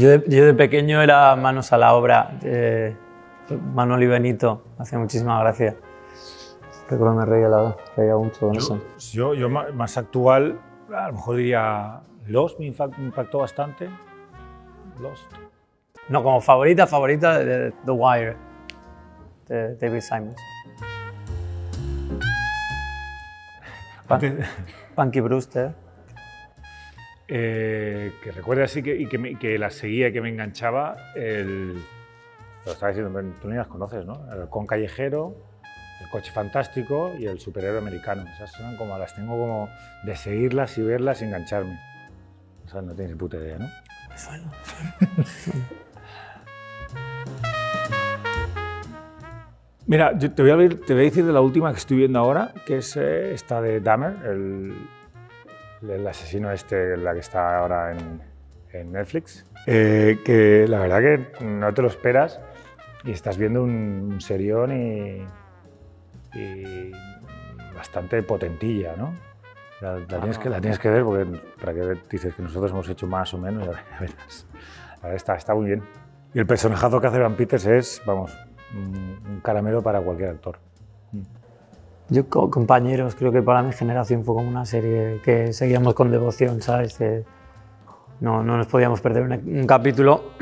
Yo de pequeño era manos a la obra. Manuel y Benito, hacía muchísima gracia. Recuerdo me reía, la verdad, reía mucho con eso. Yo más actual, a lo mejor diría Lost, me impactó bastante. Lost. No, como favorita de The Wire, de David Simons. Punky Brewster. Que recuerde así que la seguía y que me enganchaba. Lo estaba diciendo, tú ni las conoces, ¿no? El Halcón Callejero, El Coche Fantástico y El Superhéroe Americano. Esas son como, las tengo como de seguirlas y verlas y engancharme. O sea, no tienes ni puta idea, ¿no? Me suena. Mira, yo te voy a decir de la última que estoy viendo ahora, que es esta de Dahmer, el asesino este, la que está ahora en Netflix, que la verdad que no te lo esperas y estás viendo un serión y bastante potentilla, ¿no? La tienes que ver, porque para que dices que nosotros hemos hecho más o menos, a ver, está muy bien. Y el personajazo que hace Van Peters es, vamos, un caramelo para cualquier actor. Yo, Compañeros, creo que para mi generación fue como una serie que seguíamos con devoción, ¿sabes? Que no nos podíamos perder un capítulo,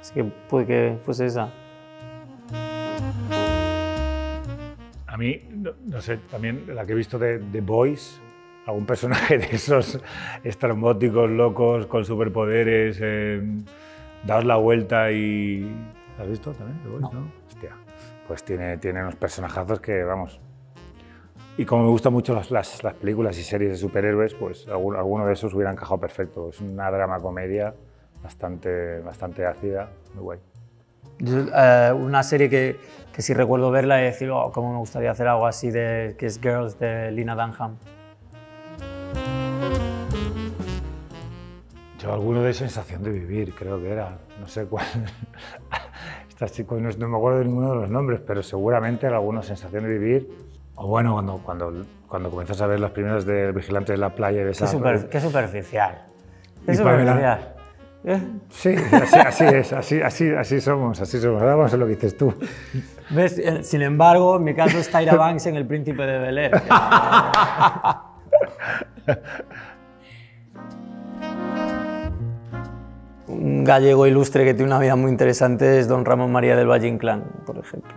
así que puede que fuese esa. A mí, no sé, también la que he visto de The Boys, algún personaje de esos estrambóticos, locos, con superpoderes, daos la vuelta y... ¿La has visto también, The Boys? No. Hostia, pues tiene unos personajazos que, vamos... Y como me gustan mucho las películas y series de superhéroes, pues alguno de esos hubiera encajado perfecto. Es una drama-comedia bastante ácida, muy guay. Yo, una serie que sí recuerdo verla y decir, oh, cómo me gustaría hacer algo así, que es Girls, de Lena Dunham. Yo alguno de Sensación de Vivir, creo que era, no sé cuál. Estas chicas, no me acuerdo de ninguno de los nombres, pero seguramente era alguna Sensación de Vivir. O bueno, cuando comienzas a ver las primeras de Vigilante de la Playa y de esa... ¡Qué superficial! ¡Qué superficial! Sí, así somos. Ahora vamos a lo que dices tú. ¿Ves? Sin embargo, en mi caso es Tyra Banks en El Príncipe de Bel-Air. Un gallego ilustre que tiene una vida muy interesante es Don Ramón María del Valle Inclán, por ejemplo.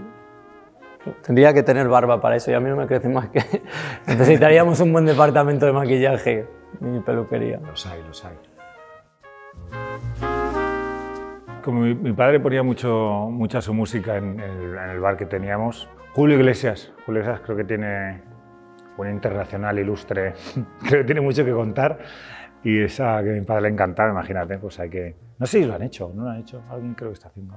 Tendría que tener barba para eso y a mí no me crece más que... Necesitaríamos un buen departamento de maquillaje y peluquería. Los hay. Como mi padre ponía mucha su música en el bar que teníamos, Julio Iglesias creo que tiene un internacional ilustre, creo que tiene mucho que contar y esa que a mi padre le encantaba, imagínate, pues hay que... No sé si lo han hecho, no lo han hecho, alguien creo que está haciendo...